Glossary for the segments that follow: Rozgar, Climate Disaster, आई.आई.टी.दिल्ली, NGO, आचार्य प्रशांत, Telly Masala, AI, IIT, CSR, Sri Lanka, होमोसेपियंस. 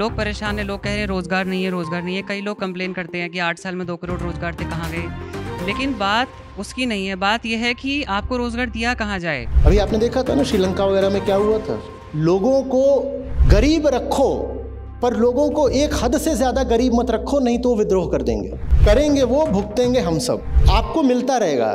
लोग परेशान हैं, लोग कह रहे हैं रोज़गार नहीं है, रोज़गार नहीं है। कई लोग कंप्लेन करते हैं कि 8 साल में 2 करोड़ रोज़गार थे, कहाँ गए। लेकिन बात उसकी नहीं है, बात यह है कि आपको रोज़गार दिया कहाँ जाए। अभी आपने देखा था ना श्रीलंका वगैरह में क्या हुआ था, लोगों को गरीब रखो पर लोगों को एक हद से ज़्यादा गरीब मत रखो, नहीं तो विद्रोह कर देंगे। करेंगे वो, भुगतेंगे हम सब। आपको मिलता रहेगा,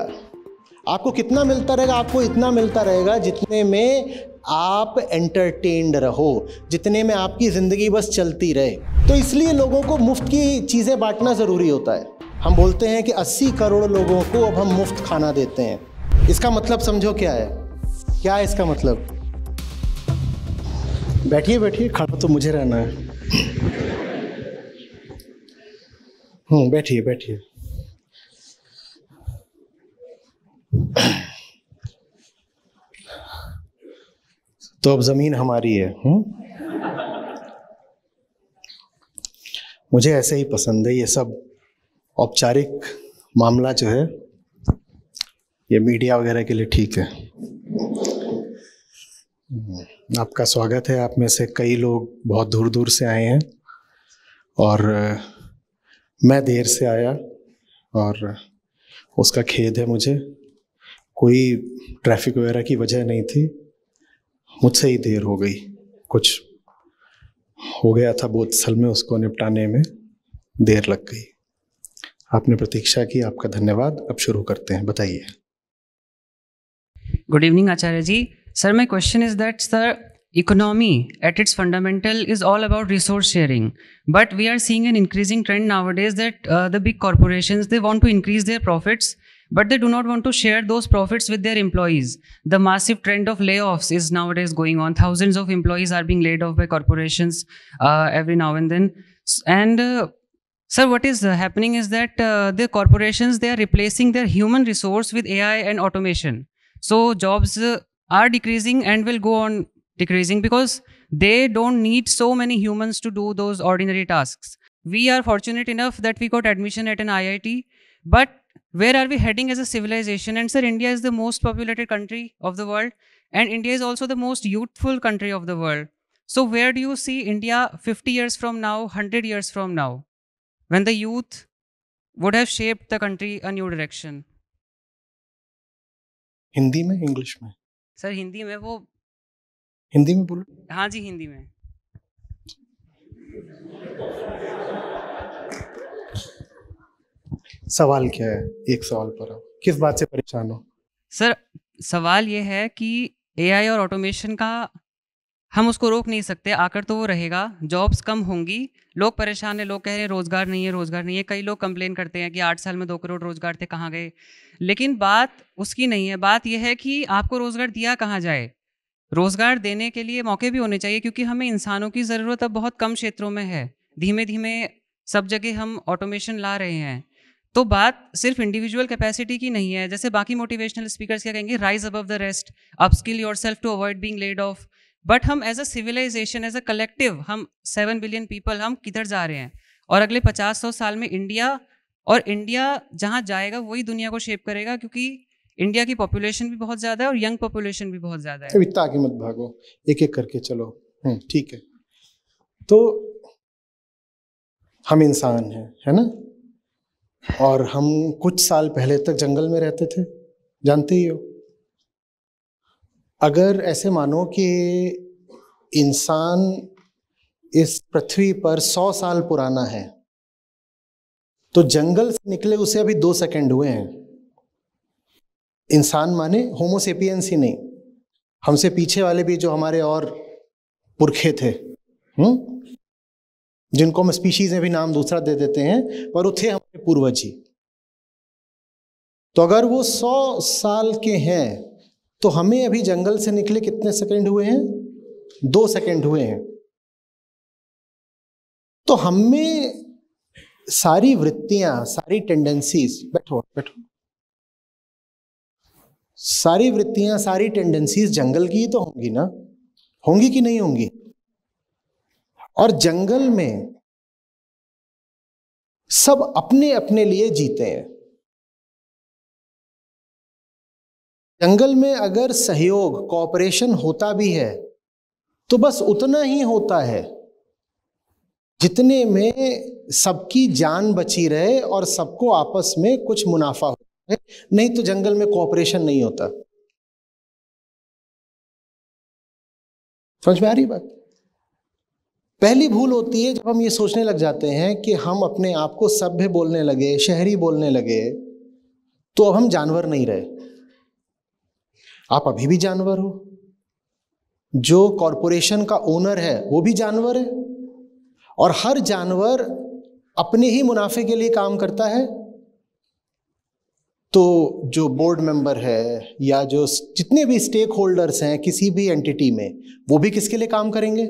आपको कितना मिलता रहेगा, आपको इतना मिलता रहेगा जितने में आप एंटरटेन्ड रहो, जितने में आपकी ज़िंदगी बस चलती रहे। तो इसलिए लोगों को मुफ्त की चीज़ें बांटना ज़रूरी होता है। हम बोलते हैं कि 80 करोड़ लोगों को अब हम मुफ्त खाना देते हैं। इसका मतलब समझो क्या है, क्या है इसका मतलब। बैठिए बैठिए, खड़ा तो मुझे रहना है। बैठिए बैठिए। तो अब जमीन हमारी है। मुझे ऐसे ही पसंद है ये सब औपचारिक मामला जो है, ये मीडिया वगैरह के लिए ठीक है। आपका स्वागत है। आप में से कई लोग बहुत दूर दूर से आए हैं और मैं देर से आया और उसका खेद है मुझे। कोई ट्रैफिक वगैरह की वजह नहीं थी, मुझसे ही देर हो गई। कुछ हो गया था बोत्सल में, उसको निपटाने में देर लग गई। आपने प्रतीक्षा की, आपका धन्यवाद। अब शुरू करते हैं, बताइए। Good evening Acharya ji. Sir my question is that sir, economy at its fundamental is all about resource sharing, but we are seeing an increasing trend nowadays that the big corporations, they want to increase their profits but they do not want to share those profits with their employees. The massive trend of layoffs is nowadays going on. Thousands of employees are being laid off by corporations every now and then, and sir, what is happening is that the corporations, they are replacing their human resource with AI and automation, so jobs are decreasing and will go on decreasing because they don't need so many humans to do those ordinary tasks. We are fortunate enough that we got admission at an IIT, but where are we heading as a civilization? And sir, India is the most populated country of the world, and India is also the most youthful country of the world. So where do you see India 50 years from now, 100 years from now, when the youth would have shaped the country a new direction? Hindi mein, English mein? Sir, Hindi mein wo. Hindi में बोलो। हाँ जी, हिंदी में। सवाल क्या है, एक सवाल पर आओ, किस बात से परेशान हो? सर सवाल ये है कि AI और ऑटोमेशन का हम उसको रोक नहीं सकते, आकर तो वो रहेगा। जॉब्स कम होंगी, लोग परेशान हैं, लोग कह रहे हैं रोज़गार नहीं है, रोज़गार नहीं है। कई लोग कंप्लेन करते हैं कि 8 साल में 2 करोड़ रोज़गार थे, कहाँ गए। लेकिन बात उसकी नहीं है, बात यह है कि आपको रोज़गार दिया कहाँ जाए। रोज़गार देने के लिए मौके भी होने चाहिए, क्योंकि हमें इंसानों की ज़रूरत अब बहुत कम क्षेत्रों में है। धीमे धीमे सब जगह हम ऑटोमेशन ला रहे हैं। तो बात सिर्फ इंडिविजुअल कैपेसिटी की नहीं है, जैसे बाकी मोटिवेशनल स्पीकर्स क्या कहेंगे, rise above the rest, upskill yourself to avoid being laid off. But हम as a civilization, as a collective, हम 7 बिलियन पीपल, हम किधर जा रहे हैं। और अगले 50-100 साल में इंडिया जहाँ जाएगा वही दुनिया को शेप करेगा, क्योंकि इंडिया की पॉपुलेशन भी बहुत ज्यादा है और यंग पॉपुलेशन भी बहुत ज्यादा है। इतना आगे मत भागो, एक एक करके चलो। ठीक है, तो हम इंसान हैं, है ना। और हम कुछ साल पहले तक जंगल में रहते थे, जानते ही हो। अगर ऐसे मानो कि इंसान इस पृथ्वी पर 100 साल पुराना है, तो जंगल से निकले उसे अभी 2 सेकंड हुए हैं। इंसान माने होमोसेपियंस ही नहीं, हमसे पीछे वाले भी जो हमारे और पुरखे थे, जिनको हम स्पीशीज में भी नाम दूसरा दे देते हैं, पर वो थे हमारे पूर्वज ही। तो अगर वो 100 साल के हैं तो हमें अभी जंगल से निकले कितने सेकंड हुए हैं? 2 सेकंड हुए हैं। तो हमें सारी वृत्तियां, सारी टेंडेंसीज, बैठो बैठो, सारी वृत्तियां, सारी टेंडेंसीज जंगल की ही तो होंगी ना, होंगी कि नहीं होंगी। और जंगल में सब अपने अपने लिए जीते हैं। जंगल में अगर सहयोग, कोऑपरेशन होता भी है तो बस उतना ही होता है जितने में सबकी जान बची रहे और सबको आपस में कुछ मुनाफा हो, नहीं तो जंगल में कोऑपरेशन नहीं होता। समझ में आ रही बात? पहली भूल होती है जब हम ये सोचने लग जाते हैं कि हम अपने आप को सभ्य बोलने लगे, शहरी बोलने लगे, तो अब हम जानवर नहीं रहे। आप अभी भी जानवर हो, जो कॉरपोरेशन का ओनर है वो भी जानवर है, और हर जानवर अपने ही मुनाफे के लिए काम करता है। तो जो बोर्ड मेंबर है या जो जितने भी स्टेक होल्डर्स हैं किसी भी एंटिटी में, वो भी किसके लिए काम करेंगे?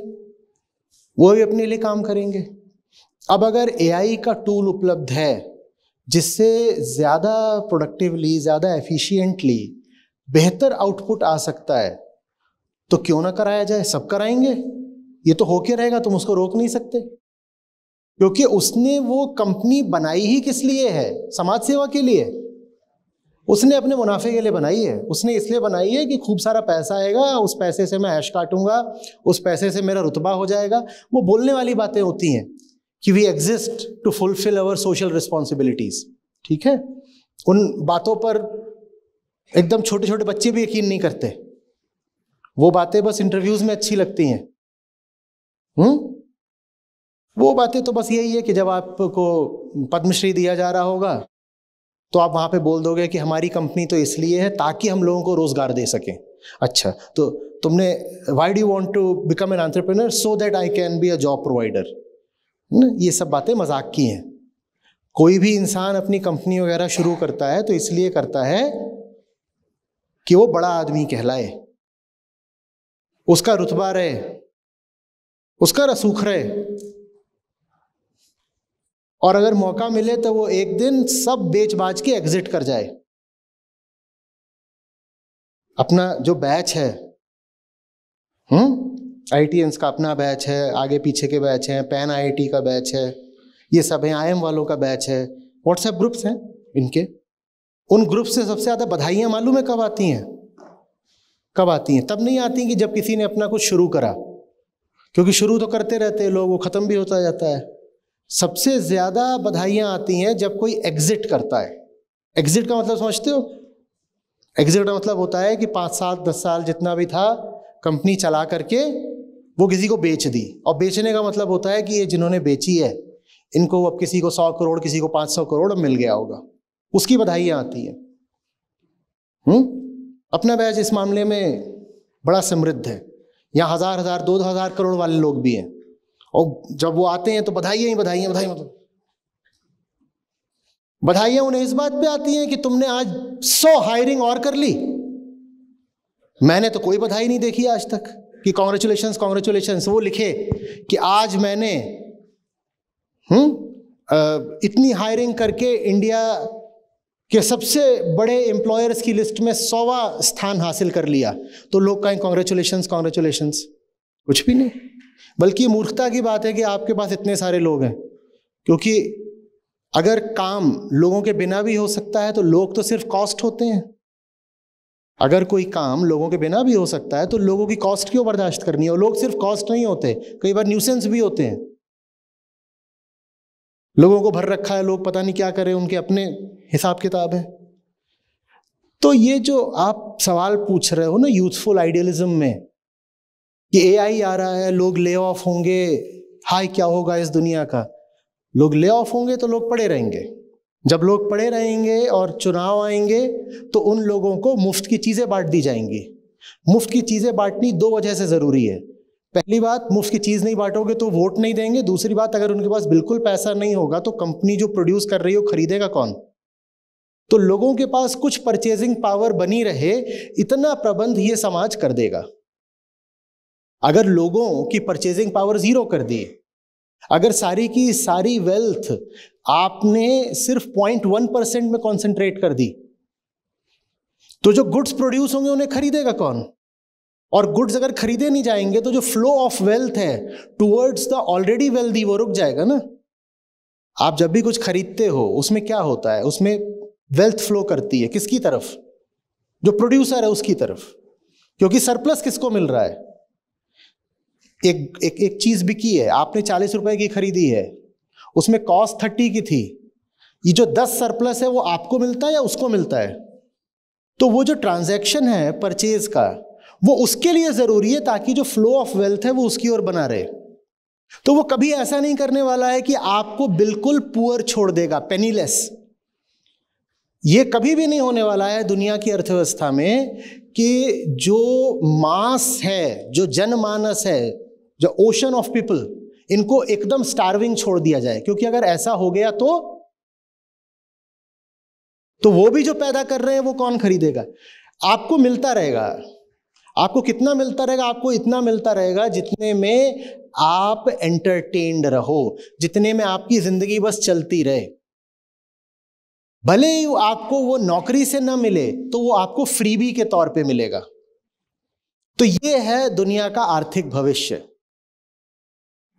वो भी अपने लिए काम करेंगे। अब अगर एआई का टूल उपलब्ध है जिससे ज़्यादा प्रोडक्टिवली, ज़्यादा एफिशिएंटली बेहतर आउटपुट आ सकता है, तो क्यों ना कराया जाए? सब कराएंगे, ये तो होके रहेगा, तुम उसको रोक नहीं सकते, क्योंकि उसने वो कंपनी बनाई ही किस लिए है? समाज सेवा के लिए। उसने अपने मुनाफे के लिए बनाई है। उसने इसलिए बनाई है कि खूब सारा पैसा आएगा, उस पैसे से मैं ऐश काटूंगा, उस पैसे से मेरा रुतबा हो जाएगा। वो बोलने वाली बातें होती हैं कि we exist to fulfil our social responsibilities. ठीक है, उन बातों पर एकदम छोटे छोटे बच्चे भी यकीन नहीं करते। वो बातें बस इंटरव्यूज में अच्छी लगती हैं। वो बातें तो बस यही है कि जब आपको पद्मश्री दिया जा रहा होगा तो आप वहां पे बोल दोगे कि हमारी कंपनी तो इसलिए है ताकि हम लोगों को रोजगार दे सकें। अच्छा, तो तुमने why do you want to become an entrepreneur? So that I can be a job provider. ये सब बातें मजाक की हैं। कोई भी इंसान अपनी कंपनी वगैरह शुरू करता है तो इसलिए करता है कि वो बड़ा आदमी कहलाए, उसका रुतबा रहे, उसका रसूख रहे, और अगर मौका मिले तो वो एक दिन सब बेच बाज के एग्जिट कर जाए। अपना जो बैच है, आईटीएंस का अपना बैच है, आगे पीछे के बैच हैं, पैन आईआईटी का बैच है, ये सब हैं, आईएम वालों का बैच है, व्हाट्सएप ग्रुप्स हैं इनके। उन ग्रुप से सबसे ज़्यादा बधाइयाँ मालूम है कब आती हैं? कब आती हैं? तब नहीं आती कि जब किसी ने अपना कुछ शुरू करा, क्योंकि शुरू तो करते रहते हैं लोग, वो ख़त्म भी होता जाता है। सबसे ज़्यादा बधाइयाँ आती हैं जब कोई एग्ज़िट करता है। एग्ज़िट का मतलब समझते हो? एग्ज़िट का मतलब होता है कि 5 साल 10 साल जितना भी था कंपनी चला करके वो किसी को बेच दी, और बेचने का मतलब होता है कि ये जिन्होंने बेची है इनको अब किसी को 100 करोड़, किसी को 500 करोड़ अब मिल गया होगा, उसकी बधाइयाँ आती हैं। अपना बैच इस मामले में बड़ा समृद्ध है। यहाँ 1000 1000 2000 करोड़ वाले लोग भी हैं, और जब वो आते हैं तो बधाइयाँ ही बधाइयाँ, बधाई मतलब बधाइयाँ उन्हें इस बात पे आती हैं कि तुमने आज 100 हायरिंग और कर ली। मैंने तो कोई बधाई नहीं देखी आज तक कि कॉन्ग्रेचुलेशंस कॉन्ग्रेचुलेशंस। वो लिखे कि आज मैंने इतनी हायरिंग करके इंडिया के सबसे बड़े एम्प्लॉयर्स की लिस्ट में 100वां स्थान हासिल कर लिया, तो लोग कहें कॉन्ग्रेचुलेशंस कॉन्ग्रेचुलेशंस। कुछ भी नहीं, बल्कि मूर्खता की बात है कि आपके पास इतने सारे लोग हैं, क्योंकि अगर काम लोगों के बिना भी हो सकता है तो लोग तो सिर्फ कॉस्ट होते हैं। अगर कोई काम लोगों के बिना भी हो सकता है तो लोगों की कॉस्ट क्यों बर्दाश्त करनी है? और लोग सिर्फ कॉस्ट नहीं होते, कई बार न्यूसेंस भी होते हैं। लोगों को भर रखा है, लोग पता नहीं क्या करें, उनके अपने हिसाब किताब है। तो ये जो आप सवाल पूछ रहे हो ना यूथफुल आइडियलिज्म में कि एआई आ रहा है, लोग ले ऑफ होंगे, हाय क्या होगा इस दुनिया का, लोग ले ऑफ होंगे तो लोग पड़े रहेंगे। जब लोग पड़े रहेंगे और चुनाव आएंगे तो उन लोगों को मुफ्त की चीज़ें बांट दी जाएंगी। मुफ्त की चीज़ें बांटनी 2 वजह से ज़रूरी है। पहली बात, मुफ्त की चीज़ नहीं बांटोगे तो वोट नहीं देंगे। दूसरी बात, अगर उनके पास बिल्कुल पैसा नहीं होगा तो कंपनी जो प्रोड्यूस कर रही हो खरीदेगा कौन? तो लोगों के पास कुछ परचेजिंग पावर बनी रहे, इतना प्रबंध ये समाज कर देगा। अगर लोगों की परचेजिंग पावर 0 कर दी, अगर सारी की सारी वेल्थ आपने सिर्फ 0.1% में कॉन्सेंट्रेट कर दी, तो जो गुड्स प्रोड्यूस होंगे उन्हें खरीदेगा कौन? और गुड्स अगर खरीदे नहीं जाएंगे तो जो फ्लो ऑफ वेल्थ है टुवर्ड्स द ऑलरेडी वेल्दी, वो रुक जाएगा ना। आप जब भी कुछ खरीदते हो उसमें क्या होता है? उसमें वेल्थ फ्लो करती है। किसकी तरफ? जो प्रोड्यूसर है उसकी तरफ, क्योंकि सरप्लस किसको मिल रहा है? एक चीज़ बिकी है, आपने 40 रुपए की खरीदी है, उसमें कॉस्ट 30 की थी, ये जो 10 सरप्लस है वो आपको मिलता है या उसको मिलता है? तो वो जो ट्रांजैक्शन है परचेज का, वो उसके लिए ज़रूरी है ताकि जो फ्लो ऑफ वेल्थ है वो उसकी ओर बना रहे। तो वो कभी ऐसा नहीं करने वाला है कि आपको बिल्कुल पुअर छोड़ देगा, पेनीलेस, ये कभी भी नहीं होने वाला है दुनिया की अर्थव्यवस्था में। कि जो मास है, जो जनमानस है, जो ओशन ऑफ पीपल, इनको एकदम स्टार्विंग छोड़ दिया जाए, क्योंकि अगर ऐसा हो गया तो वो भी जो पैदा कर रहे हैं वो कौन खरीदेगा? आपको मिलता रहेगा, आपको कितना मिलता रहेगा? आपको इतना मिलता रहेगा जितने में आप एंटरटेन्ड रहो, जितने में आपकी जिंदगी बस चलती रहे। भले ही आपको वो नौकरी से ना मिले तो वो आपको फ्रीबी के तौर पे मिलेगा। तो ये है दुनिया का आर्थिक भविष्य।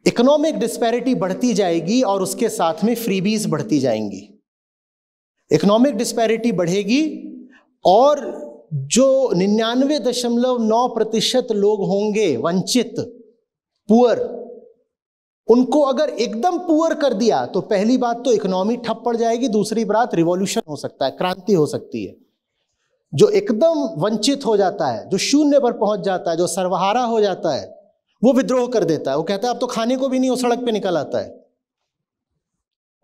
इकोनॉमिक डिस्पैरिटी बढ़ती जाएगी और उसके साथ में फ्रीबीज बढ़ती जाएंगी। इकोनॉमिक डिस्पैरिटी बढ़ेगी और जो 99.9% लोग होंगे वंचित, पुअर, उनको अगर एकदम पुअर कर दिया तो पहली बात तो इकोनॉमी ठप पड़ जाएगी, दूसरी बात रिवॉल्यूशन हो सकता है, क्रांति हो सकती है। जो एकदम वंचित हो जाता है, जो शून्य पर पहुंच जाता है, जो सर्वहारा हो जाता है, वो विद्रोह कर देता है। वो कहता है अब तो खाने को भी नहीं, वो सड़क पे निकल आता है।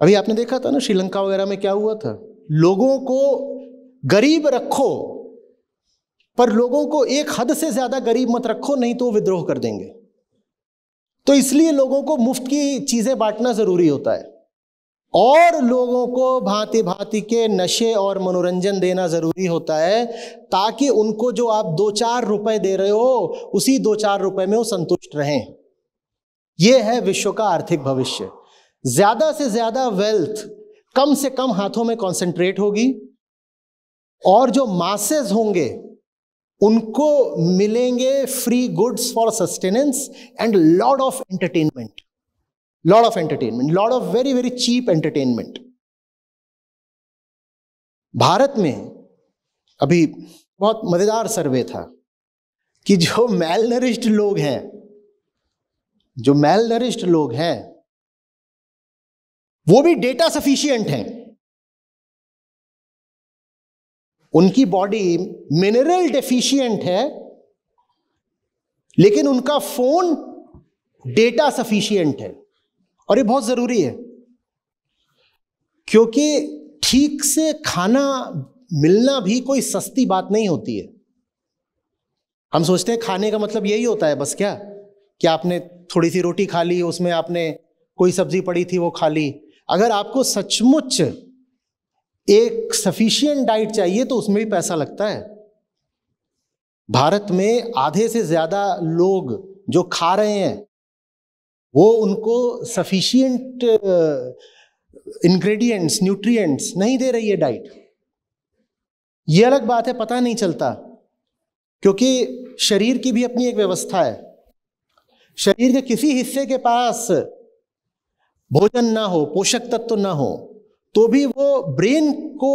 अभी आपने देखा था ना श्रीलंका वगैरह में क्या हुआ था, लोगों को गरीब रखो पर लोगों को एक हद से ज्यादा गरीब मत रखो, नहीं तो वो विद्रोह कर देंगे। तो इसलिए लोगों को मुफ्त की चीजें बांटना जरूरी होता है और लोगों को भांति भांति के नशे और मनोरंजन देना जरूरी होता है, ताकि उनको जो आप 2-4 रुपए दे रहे हो उसी 2-4 रुपए में वो संतुष्ट रहें। ये है विश्व का आर्थिक भविष्य। ज्यादा से ज्यादा वेल्थ कम से कम हाथों में कॉन्सेंट्रेट होगी और जो मासेस होंगे उनको मिलेंगे free goods for sustenance and lot of entertainment, lot of very very cheap entertainment. Bharat में अभी बहुत मजेदार सर्वे था कि जो मैलनरिश्ड लोग हैं, वो भी डेटा सफिशिएंट हैं, उनकी बॉडी मिनरल डेफिशिएंट है लेकिन उनका फोन डेटा सफिशिएंट है। और ये बहुत जरूरी है क्योंकि ठीक से खाना मिलना भी कोई सस्ती बात नहीं होती है। हम सोचते हैं खाने का मतलब यही होता है बस क्या कि आपने थोड़ी सी रोटी खा ली, उसमें आपने कोई सब्जी पड़ी थी वो खा ली। अगर आपको सचमुच एक सफिशिएंट डाइट चाहिए तो उसमें भी पैसा लगता है। भारत में आधे से ज्यादा लोग जो खा रहे हैं वो उनको सफिशिएंट इंग्रेडिएंट्स, न्यूट्रिएंट्स नहीं दे रही है डाइट। ये अलग बात है, पता नहीं चलता क्योंकि शरीर की भी अपनी एक व्यवस्था है। शरीर के किसी हिस्से के पास भोजन ना हो, पोषक तत्व ना हो, तो भी वो ब्रेन को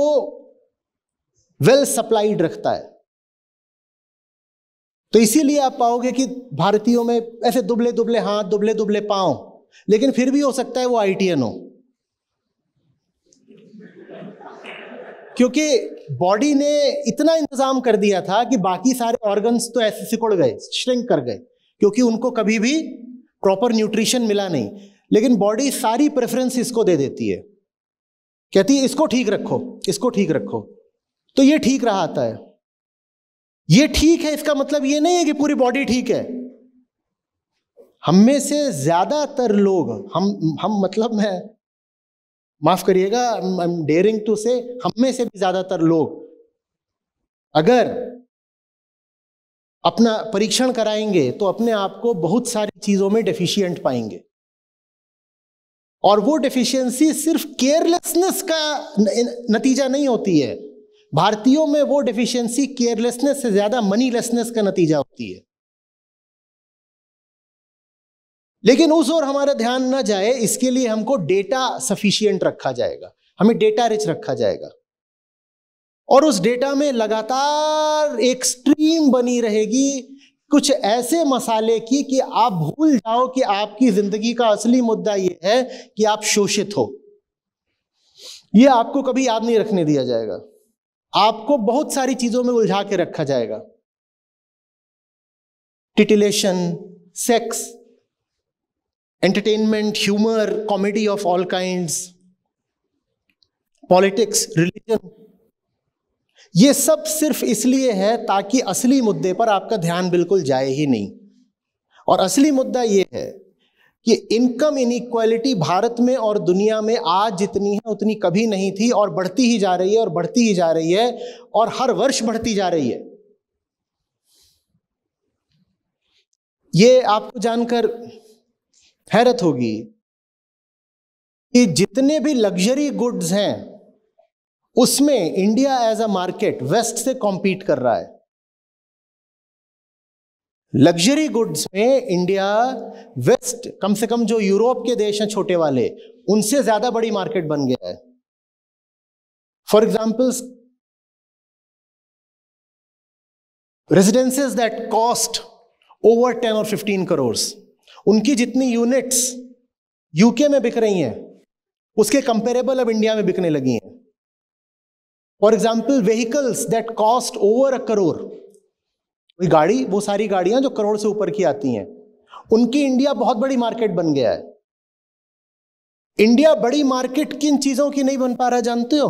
वेल सप्लाइड रखता है। तो इसीलिए आप पाओगे कि भारतीयों में ऐसे दुबले दुबले हाथ, दुबले दुबले पांव, लेकिन फिर भी हो सकता है वो आईटीएन हो, क्योंकि बॉडी ने इतना इंतजाम कर दिया था कि बाकी सारे ऑर्गन्स तो ऐसे सिकुड़ गए, श्रिंक कर गए, क्योंकि उनको कभी भी प्रॉपर न्यूट्रिशन मिला नहीं। लेकिन बॉडी सारी प्रेफरेंस इसको दे देती है, कहती है इसको ठीक रखो, इसको ठीक रखो, तो ये ठीक रहा आता है। ये ठीक है, इसका मतलब ये नहीं है कि पूरी बॉडी ठीक है। हम में से ज्यादातर लोग, हम मतलब मैं, माफ करिएगा, आई एम डेयरिंग टू से, हम में से भी ज्यादातर लोग अगर अपना परीक्षण कराएंगे तो अपने आप को बहुत सारी चीजों में डेफिशिएंट पाएंगे। और वो डेफिशिएंसी सिर्फ केयरलेसनेस का नतीजा नहीं होती है, भारतीयों में वो डेफिशिएंसी केयरलेसनेस से ज्यादा मनीलेसनेस का नतीजा होती है। लेकिन उस ओर हमारा ध्यान ना जाए, इसके लिए हमको डेटा सफिशिएंट रखा जाएगा, हमें डेटा रिच रखा जाएगा और उस डेटा में लगातार एक स्ट्रीम बनी रहेगी कुछ ऐसे मसाले की कि आप भूल जाओ कि आपकी जिंदगी का असली मुद्दा यह है कि आप शोषित हो। यह आपको कभी याद नहीं रखने दिया जाएगा, आपको बहुत सारी चीजों में उलझा के रखा जाएगा। Titillation, sex, entertainment, humour, comedy of all kinds, politics, religion, ये सब सिर्फ इसलिए है ताकि असली मुद्दे पर आपका ध्यान बिल्कुल जाए ही नहीं। और असली मुद्दा ये है कि इनकम इनइक्वालिटी भारत में और दुनिया में आज जितनी है उतनी कभी नहीं थी, और बढ़ती ही जा रही है और बढ़ती ही जा रही है और हर वर्ष बढ़ती जा रही है। ये आपको जानकर हैरत होगी कि जितने भी लग्जरी गुड्स हैं उसमें India as a market west से कॉम्पीट कर रहा है। लग्जरी गुड्स में इंडिया वेस्ट, कम से कम जो यूरोप के देश हैं छोटे वाले, उनसे ज्यादा बड़ी मार्केट बन गया है। For example, residences that cost over 10 और 15 करोड़, उनकी जितनी यूनिट्स यूके में बिक रही हैं उसके कंपेरेबल अब इंडिया में बिकने लगी हैं। For example, vehicles that cost over 1 crore, कोई गाड़ी, वो सारी गाड़ियां जो करोड़ से ऊपर की आती हैं, उनकी इंडिया बहुत बड़ी मार्केट बन गया है। इंडिया बड़ी मार्केट किन चीजों की नहीं बन पा रहा जानते हो?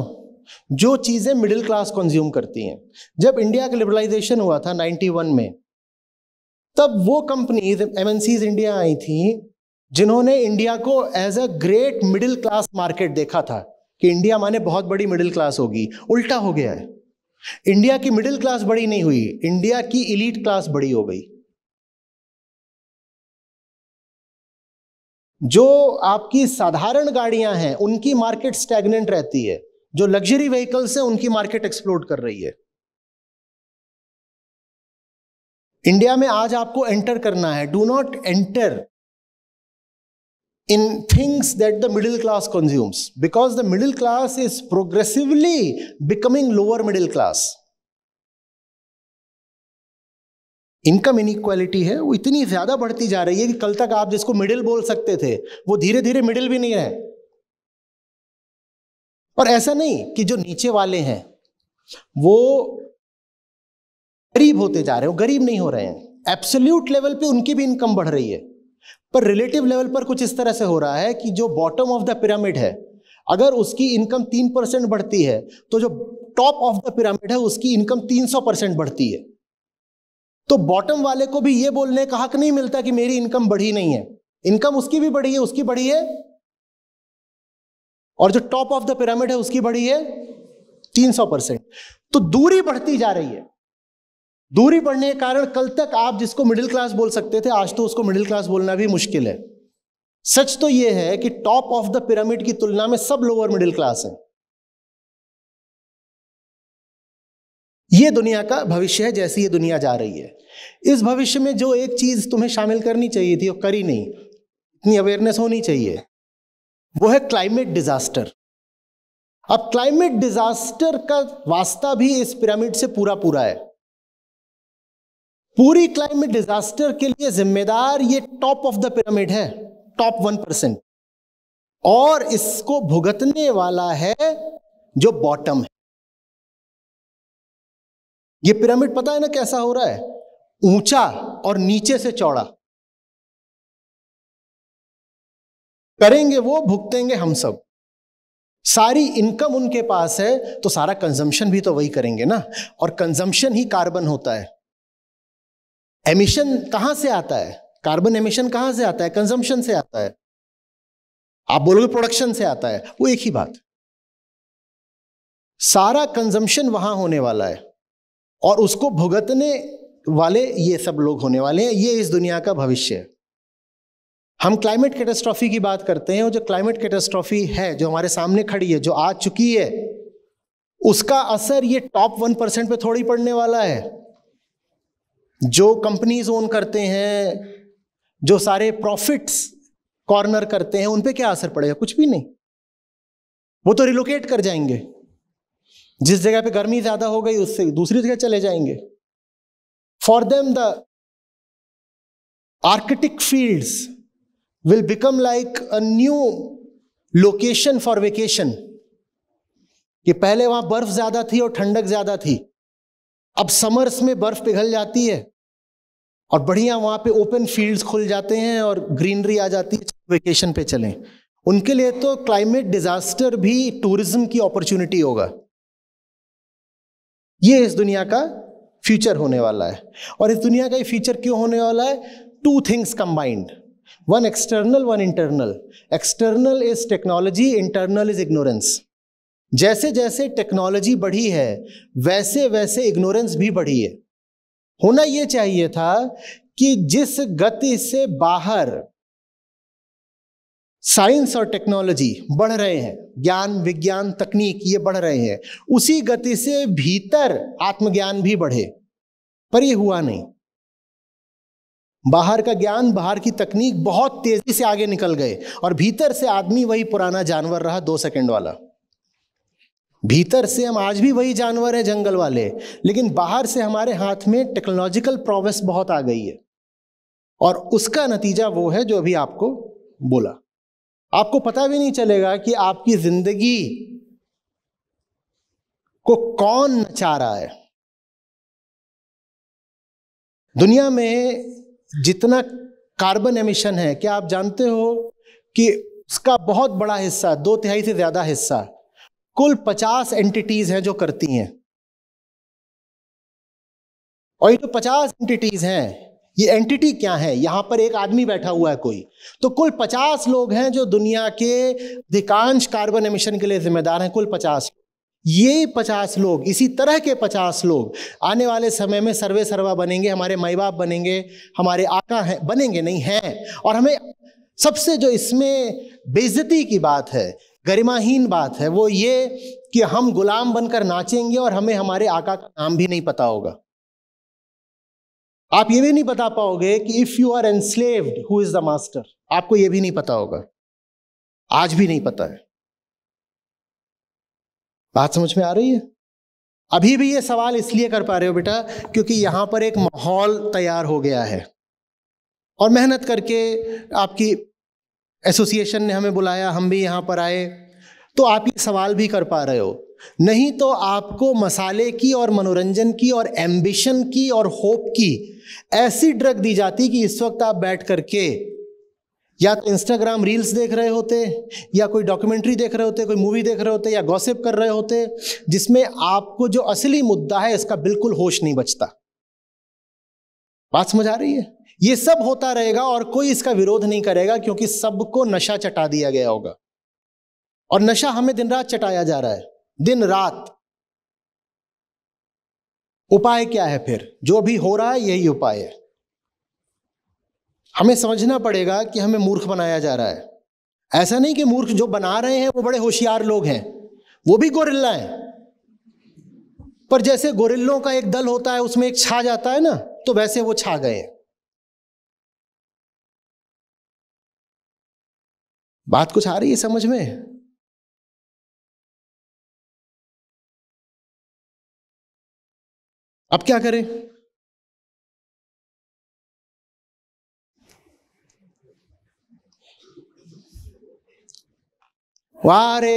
जो चीजें मिडिल क्लास कंज्यूम करती हैं। जब इंडिया का लिबरलाइजेशन हुआ था 91 में, तब वो कंपनीज एमएनसीज इंडिया आई थी जिन्होंने इंडिया को as a great middle class market देखा था कि इंडिया माने बहुत बड़ी मिडिल क्लास होगी। उल्टा हो गया है, इंडिया की मिडिल क्लास बड़ी नहीं हुई, इंडिया की इलीट क्लास बड़ी हो गई। जो आपकी साधारण गाड़ियां हैं उनकी मार्केट स्टैग्नेंट रहती है, जो लग्जरी व्हीकल्स हैं उनकी मार्केट एक्सप्लोड कर रही है। इंडिया में आज आपको एंटर करना है, do not enter in things that the middle class consumes, because the middle class is progressively becoming lower middle class. Income inequality है वो इतनी ज्यादा बढ़ती जा रही है कि कल तक आप जिसको मिडिल बोल सकते थे वो धीरे धीरे मिडिल भी नहीं रहे। और ऐसा नहीं कि जो नीचे वाले हैं वो गरीब होते जा रहे हो, गरीब नहीं हो रहे हैं। एब्सोल्यूट लेवल पे उनकी भी इनकम बढ़ रही है, पर रिलेटिव लेवल पर कुछ इस तरह से हो रहा है कि जो बॉटम ऑफ द पिरामिड है अगर उसकी इनकम 3% बढ़ती है तो जो टॉप ऑफ द पिरामिड है उसकी इनकम 300% बढ़ती है। तो बॉटम वाले को भी ये बोलने का हक नहीं मिलता कि मेरी इनकम बढ़ी नहीं है, इनकम उसकी भी बढ़ी है, उसकी बढ़ी है, और जो टॉप ऑफ द पिरामिड है उसकी बढ़ी है 300%। तो दूरी बढ़ती जा रही है। दूरी बढ़ने के कारण कल तक आप जिसको मिडिल क्लास बोल सकते थे आज तो उसको मिडिल क्लास बोलना भी मुश्किल है। सच तो यह है कि टॉप ऑफ द पिरामिड की तुलना में सब लोअर मिडिल क्लास है। यह दुनिया का भविष्य है जैसी ये दुनिया जा रही है। इस भविष्य में जो एक चीज तुम्हें शामिल करनी चाहिए थी और करी नहीं, इतनी अवेयरनेस होनी चाहिए, वो है क्लाइमेट डिजास्टर। अब क्लाइमेट डिजास्टर का वास्ता भी इस पिरामिड से पूरा पूरा है। पूरी क्लाइमेट डिजास्टर के लिए जिम्मेदार ये टॉप ऑफ द पिरामिड है, टॉप 1%, और इसको भुगतने वाला है जो बॉटम है। ये पिरामिड पता है ना कैसा हो रहा है, ऊंचा और नीचे से चौड़ा। करेंगे वो, भुगतेंगे हम सब। सारी इनकम उनके पास है तो सारा कंजम्पशन भी तो वही करेंगे ना, और कंजम्पशन ही कार्बन होता है। एमिशन कहां से आता है? कार्बन एमिशन कहां से आता है? कंजम्पशन से आता है। आप बोलोगे प्रोडक्शन से आता है, वो एक ही बात। सारा कंजम्पशन वहां होने वाला है और उसको भुगतने वाले ये सब लोग होने वाले हैं। ये इस दुनिया का भविष्य है। हम क्लाइमेट कैटेस्ट्रॉफी की बात करते हैं और जो क्लाइमेट कैटेस्ट्रॉफी है जो हमारे सामने खड़ी है, जो आ चुकी है, उसका असर ये टॉप 1% पे थोड़ी पड़ने वाला है। जो कंपनीज ओन करते हैं, जो सारे प्रॉफिट्स कॉर्नर करते हैं, उन पे क्या असर पड़ेगा? कुछ भी नहीं। वो तो रिलोकेट कर जाएंगे, जिस जगह पे गर्मी ज्यादा हो गई उससे दूसरी जगह चले जाएंगे। For them the Arctic fields will become like a new location for vacation. कि पहले वहां बर्फ ज्यादा थी और ठंडक ज्यादा थी, अब समर्स में बर्फ पिघल जाती है और बढ़िया वहां पे ओपन फील्ड्स खुल जाते हैं और ग्रीनरी आ जाती है, वेकेशन पे चलें। उनके लिए तो क्लाइमेट डिजास्टर भी टूरिज्म की अपॉर्चुनिटी होगा। ये इस दुनिया का फ्यूचर होने वाला है। और इस दुनिया का ये फ्यूचर क्यों होने वाला है? Two things combined, one external one internal. External is technology, internal is ignorance. जैसे जैसे टेक्नोलॉजी बढ़ी है वैसे वैसे इग्नोरेंस भी बढ़ी है। होना यह चाहिए था कि जिस गति से बाहर साइंस और टेक्नोलॉजी बढ़ रहे हैं, ज्ञान विज्ञान तकनीक ये बढ़ रहे हैं, उसी गति से भीतर आत्मज्ञान भी बढ़े। पर यह हुआ नहीं। बाहर का ज्ञान बाहर की तकनीक बहुत तेजी से आगे निकल गए और भीतर से आदमी वही पुराना जानवर रहा, 2 सेकंड वाला। भीतर से हम आज भी वही जानवर हैं, जंगल वाले, लेकिन बाहर से हमारे हाथ में टेक्नोलॉजिकल प्रोग्रेस बहुत आ गई है। और उसका नतीजा वो है जो अभी आपको बोला। आपको पता भी नहीं चलेगा कि आपकी जिंदगी को कौन नचा रहा है। दुनिया में जितना कार्बन एमिशन है, क्या आप जानते हो कि उसका बहुत बड़ा हिस्सा, 2/3 से ज्यादा हिस्सा, कुल 50 एंटिटीज हैं जो करती हैं। और ये जो 50 एंटिटीज हैं, ये एंटिटी क्या है? यहां पर एक आदमी बैठा हुआ है कोई, तो कुल 50 लोग हैं जो दुनिया के अधिकांश कार्बन एमिशन के लिए जिम्मेदार हैं, कुल 50। ये 50 लोग, इसी तरह के 50 लोग आने वाले समय में सर्वे सर्वा बनेंगे, हमारे माई बाप बनेंगे, हमारे आका हैं, बनेंगे नहीं हैं। और हमें सबसे जो इसमें बेइज्जती की बात है, गरिमाहीन बात है, वो ये कि हम गुलाम बनकर नाचेंगे और हमें हमारे आका का नाम भी नहीं पता होगा। आप ये भी नहीं बता पाओगे कि if you are enslaved who is the master, आपको ये भी नहीं पता होगा, आज भी नहीं पता है। बात समझ में आ रही है? अभी भी ये सवाल इसलिए कर पा रहे हो बेटा क्योंकि यहां पर एक माहौल तैयार हो गया है। और मेहनत करके आपकी एसोसिएशन ने हमें बुलाया, हम भी यहाँ पर आए, तो आप ये सवाल भी कर पा रहे हो। नहीं तो आपको मसाले की और मनोरंजन की और एम्बिशन की और होप की ऐसी ड्रग दी जाती कि इस वक्त आप बैठ करके या तो इंस्टाग्राम रील्स देख रहे होते, या कोई डॉक्यूमेंट्री देख रहे होते, कोई मूवी देख रहे होते, या गॉसिप कर रहे होते, जिसमें आपको जो असली मुद्दा है इसका बिल्कुल होश नहीं बचता। बात समझ आ रही है? ये सब होता रहेगा और कोई इसका विरोध नहीं करेगा क्योंकि सबको नशा चटा दिया गया होगा। और नशा हमें दिन रात चटाया जा रहा है, दिन रात। उपाय क्या है फिर? जो भी हो रहा है यही उपाय है। हमें समझना पड़ेगा कि हमें मूर्ख बनाया जा रहा है। ऐसा नहीं कि मूर्ख जो बना रहे हैं वो बड़े होशियार लोग हैं, वो भी गोरिल्ला हैं, पर जैसे गोरिल्लों का एक दल होता है उसमें एक छा जाता है ना, तो वैसे वो छा गए हैं। बात कुछ आ रही है समझ में? अब क्या करें? वाह रे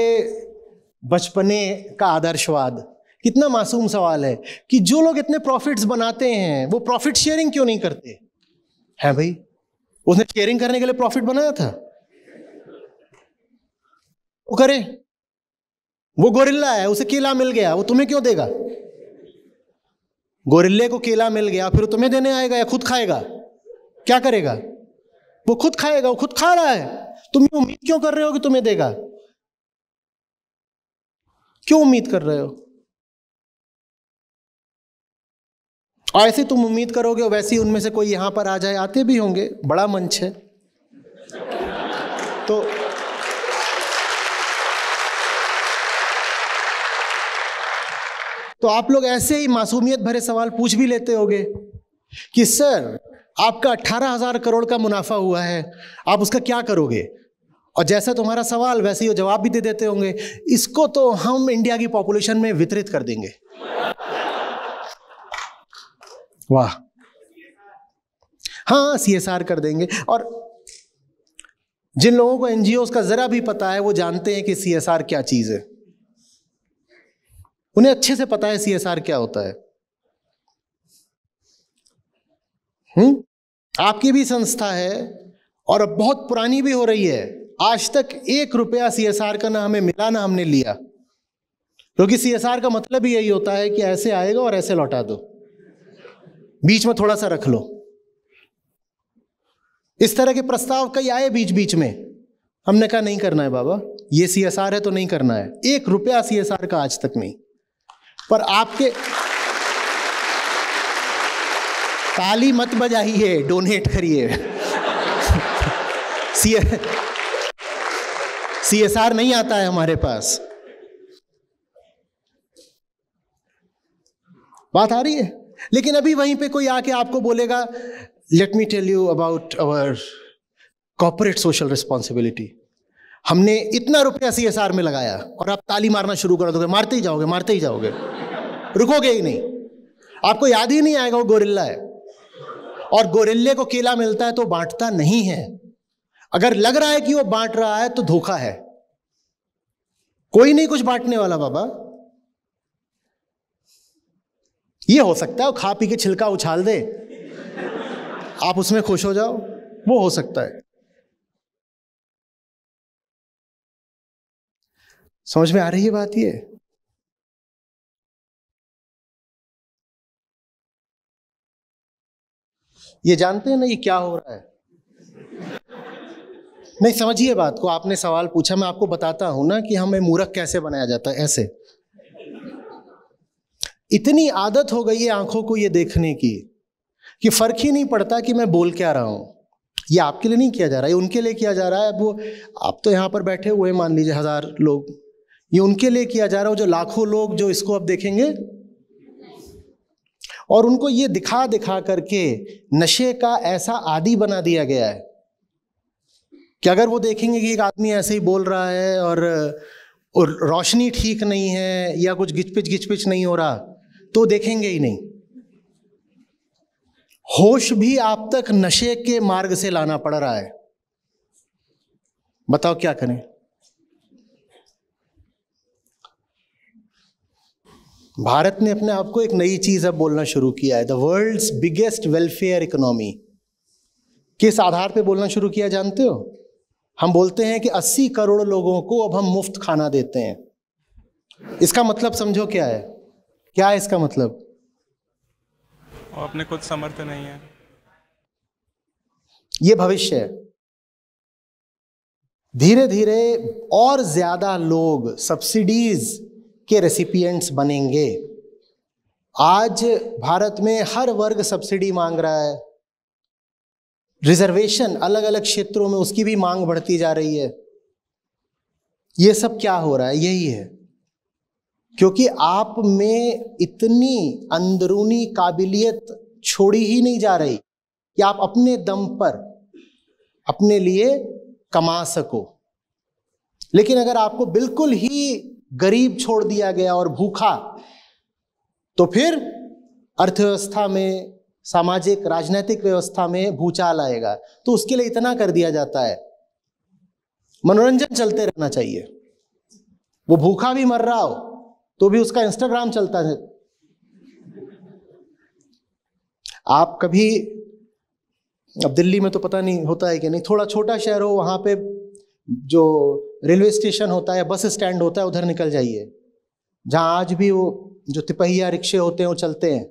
बचपने का आदर्शवाद, कितना मासूम सवाल है कि जो लोग इतने प्रॉफिट्स बनाते हैं वो प्रॉफिट शेयरिंग क्यों नहीं करते हैं? भाई उसने शेयरिंग करने के लिए प्रॉफिट बनाया था, वो करे। वो गोरिल्ला है, उसे केला मिल गया, वो तुम्हें क्यों देगा? गोरिल्ले को केला मिल गया, फिर तुम्हें देने आएगा या खुद खाएगा? क्या करेगा? वो खुद खाएगा, वो खुद खा रहा है। तुम ये उम्मीद क्यों कर रहे हो कि तुम्हें देगा? क्यों उम्मीद कर रहे हो? और ऐसे तुम उम्मीद करोगे वैसे ही उनमें से कोई यहां पर आ जाए, आते भी होंगे, बड़ा मंच है तो। तो आप लोग ऐसे ही मासूमियत भरे सवाल पूछ भी लेते होगे कि सर आपका 18,000 करोड़ का मुनाफा हुआ है, आप उसका क्या करोगे? और जैसा तुम्हारा सवाल वैसे ही वो जवाब भी दे देते होंगे, इसको तो हम इंडिया की पॉपुलेशन में वितरित कर देंगे। वाह, हाँ CSR कर देंगे। और जिन लोगों को NGOs का ज़रा भी पता है वो जानते हैं कि CSR क्या चीज़ है, उन्हें अच्छे से पता है CSR क्या होता है। आपकी भी संस्था है और अब बहुत पुरानी भी हो रही है, आज तक ₹1 CSR का ना हमें मिला ना हमने लिया, क्योंकि CSR का मतलब ही यही होता है कि ऐसे आएगा और ऐसे लौटा दो, बीच में थोड़ा सा रख लो। इस तरह के प्रस्ताव कई आए बीच बीच में, हमने कहा नहीं करना है बाबा, ये CSR है तो नहीं करना है। ₹1 CSR का आज तक नहीं, पर आपके ताली मत बजाइए, डोनेट करिए। CSR नहीं आता है हमारे पास। बात आ रही है? लेकिन अभी वहीं पे कोई आके आपको बोलेगा let me tell you about our corporate social responsibility, हमने इतना ₹1 CSR में लगाया, और आप ताली मारना शुरू कर दोगे, मारते ही जाओगे मारते ही जाओगे, रुकोगे ही नहीं, आपको याद ही नहीं आएगा वो गोरिल्ला है। और गोरिल्ले को केला मिलता है तो बांटता नहीं है, अगर लग रहा है कि वो बांट रहा है तो धोखा है, कोई नहीं कुछ बांटने वाला बाबा। ये हो सकता है वो खा पी के छिलका उछाल दे, आप उसमें खुश हो जाओ, वो हो सकता है। समझ में आ रही है बात? ये जानते हैं ना ये क्या हो रहा है? नहीं समझिए बात को। आपने सवाल पूछा, मैं आपको बताता हूं ना कि हमें मूर्ख कैसे बनाया जाता है। ऐसे इतनी आदत हो गई है आंखों को ये देखने की कि फर्क ही नहीं पड़ता कि मैं बोल क्या रहा हूं। ये आपके लिए नहीं किया जा रहा है, ये उनके लिए किया जा रहा है। अब वो आप तो यहाँ पर बैठे हुए मान लीजिए 1000 लोग, ये उनके लिए किया जा रहा है जो लाखों लोग जो इसको अब देखेंगे, और उनको ये दिखा दिखा करके नशे का ऐसा आदी बना दिया गया है कि अगर वो देखेंगे कि एक आदमी ऐसे ही बोल रहा है और रोशनी ठीक नहीं है या कुछ घिचपिच नहीं हो रहा तो देखेंगे ही नहीं। होश भी आप तक नशे के मार्ग से लाना पड़ रहा है, बताओ क्या करें? भारत ने अपने आप को एक नई चीज अब बोलना शुरू किया है, the world's biggest welfare economy. किस आधार पे बोलना शुरू किया जानते हो? हम बोलते हैं कि 80 करोड़ लोगों को अब हम मुफ्त खाना देते हैं। इसका मतलब समझो क्या है? क्या है इसका मतलब? अपने कुछ समर्थ नहीं है, ये भविष्य है। धीरे धीरे और ज्यादा लोग सब्सिडीज के रेसिपिएंट्स बनेंगे। आज भारत में हर वर्ग सब्सिडी मांग रहा है, रिजर्वेशन अलग अलग क्षेत्रों में उसकी भी मांग बढ़ती जा रही है। ये सब क्या हो रहा है? यही है, क्योंकि आप में इतनी अंदरूनी काबिलियत छोड़ी ही नहीं जा रही कि आप अपने दम पर अपने लिए कमा सको। लेकिन अगर आपको बिल्कुल ही गरीब छोड़ दिया गया और भूखा, तो फिर अर्थव्यवस्था में, सामाजिक राजनीतिक व्यवस्था में भूचाल आएगा। तो उसके लिए इतना कर दिया जाता है, मनोरंजन चलते रहना चाहिए। वो भूखा भी मर रहा हो तो भी उसका इंस्टाग्राम चलता है। आप कभी, अब दिल्ली में तो पता नहीं होता है कि नहीं, थोड़ा छोटा शहर हो वहां पे जो रेलवे स्टेशन होता है, बस स्टैंड होता है, उधर निकल जाइए, जहाँ आज भी वो जो तिपहिया रिक्शे होते हैं वो चलते हैं।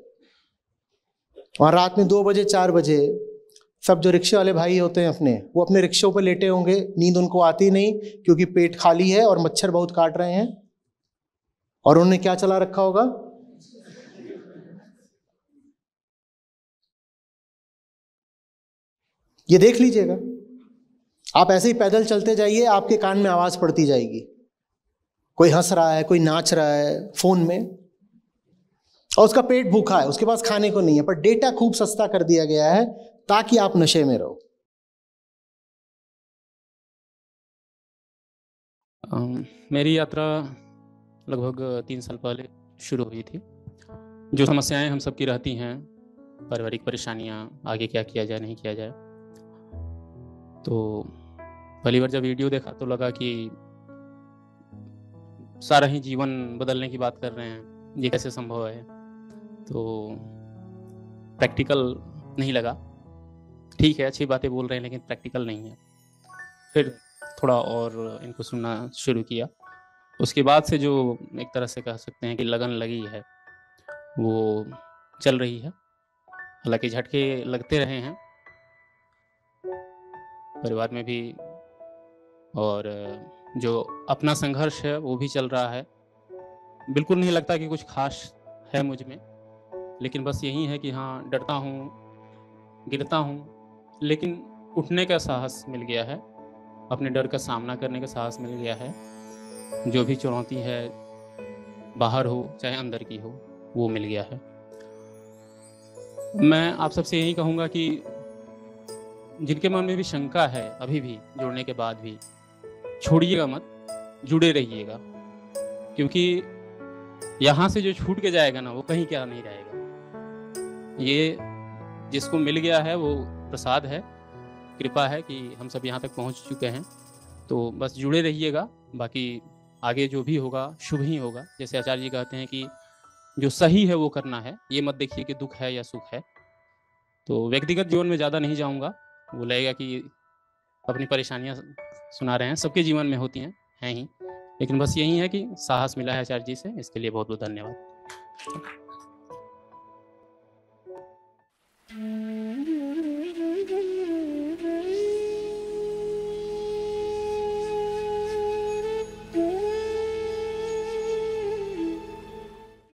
और रात में 2 बजे 4 बजे सब जो रिक्शे वाले भाई होते हैं अपने, वो अपने रिक्शों पर लेटे होंगे, नींद उनको आती नहीं क्योंकि पेट खाली है और मच्छर बहुत काट रहे हैं, और उन्होंने क्या चला रखा होगा? ये देख लीजिएगा। आप ऐसे ही पैदल चलते जाइए, आपके कान में आवाज पड़ती जाएगी, कोई हंस रहा है, कोई नाच रहा है फोन में, और उसका पेट भूखा है, उसके पास खाने को नहीं है, पर डेटा खूब सस्ता कर दिया गया है ताकि आप नशे में रहो। मेरी यात्रा लगभग 3 साल पहले शुरू हुई थी। जो समस्याएं हम सबकी रहती हैं पारिवारिक परेशानियाँ, आगे क्या किया जाए नहीं किया जाए। तो पहली बार जब वीडियो देखा तो लगा कि सारा ही जीवन बदलने की बात कर रहे हैं, ये कैसे संभव है। तो प्रैक्टिकल नहीं लगा, ठीक है अच्छी बातें बोल रहे हैं लेकिन प्रैक्टिकल नहीं है। फिर थोड़ा और इनको सुनना शुरू किया, उसके बाद से जो एक तरह से कह सकते हैं कि लगन लगी है वो चल रही है। हालांकि झटके लगते रहे हैं परिवार में भी, और जो अपना संघर्ष है वो भी चल रहा है। बिल्कुल नहीं लगता कि कुछ खास है मुझ में, लेकिन बस यही है कि हाँ डरता हूँ, गिरता हूँ, लेकिन उठने का साहस मिल गया है, अपने डर का सामना करने का साहस मिल गया है। जो भी चुनौती है, बाहर हो चाहे अंदर की हो, वो मिल गया है। मैं आप सबसे यही कहूँगा कि जिनके मन में भी शंका है अभी भी, जुड़ने के बाद भी, छोड़िएगा मत, जुड़े रहिएगा, क्योंकि यहाँ से जो छूट के जाएगा ना वो कहीं क्या नहीं रहेगा। ये जिसको मिल गया है वो प्रसाद है, कृपा है कि हम सब यहाँ तक पहुँच चुके हैं। तो बस जुड़े रहिएगा, बाकी आगे जो भी होगा शुभ ही होगा। जैसे आचार्य जी कहते हैं कि जो सही है वो करना है, ये मत देखिए कि दुख है या सुख है। तो व्यक्तिगत जीवन में ज़्यादा नहीं जाऊँगा, वो लगेगा कि अपनी परेशानियाँ सुना रहे हैं, सबके जीवन में होती हैं ही, लेकिन बस यही है कि साहस मिला है आचार्य जी से, इसके लिए बहुत बहुत धन्यवाद।